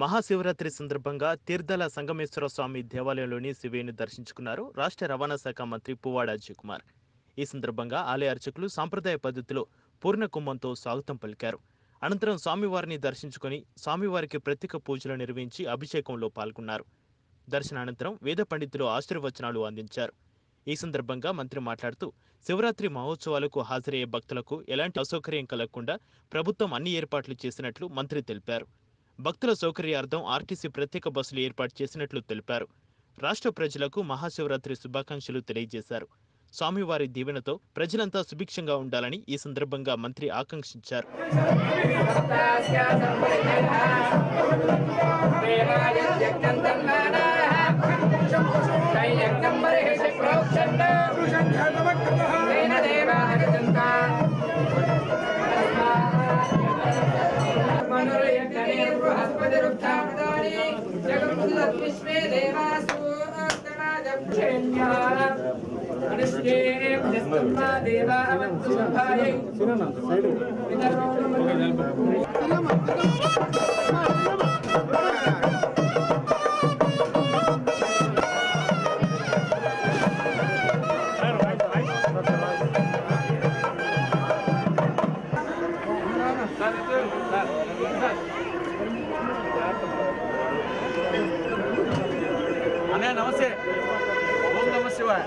మహాశివరాత్రి సందర్భంగా తీర్థాల సంగమేశ్వర స్వామి దేవాలయంలోని శివేను దర్శించుకున్నారు రాష్ట్ర రవాణా శాఖ మంత్రి పువ్వాడ అజయ్ కుమార్. ఈ సందర్భంగా ఆలయ అర్చకులు సాంప్రదాయ పద్ధతిలో పూర్ణకుంభంతో స్వాగతం పలికారు. అనంతరం స్వామివారిని దర్శించుకుని స్వామివారికి ప్రత్యేక పూజలు నిర్వహించి అభిషేకంలో పాల్గొన్నారు. దర్శనానంతరం వేద పండితులు ఆశీర్వచనాలు అందించారు. ఈ సందర్భంగా మంత్రి మాట్లాడుతూ శివరాత్రి మహోత్సవాలకు హాజరయ్యే భక్తులకు ఎలాంటి అసౌకర్యం కలగకుండా ప్రభుత్వం అన్ని ఏర్పాట్లు చేసినట్లు మంత్రి తెలిపారు. భక్తుల సౌకర్యార్థం ఆర్టీసీ ప్రత్యేక బస్సులు ఏర్పాటు చేసినట్లు తెలిపారు. రాష్ట్ర ప్రజలకు మహాశివరాత్రి శుభాకాంక్షలు తెలియజేశారు. స్వామివారి దీవెనతో ప్రజలంతా సుభిక్షంగా ఉండాలని ఈ సందర్భంగా మంత్రి ఆకాంక్షించారు. అన్నయ్య నమస్తే. ఓం నమ శివాయ.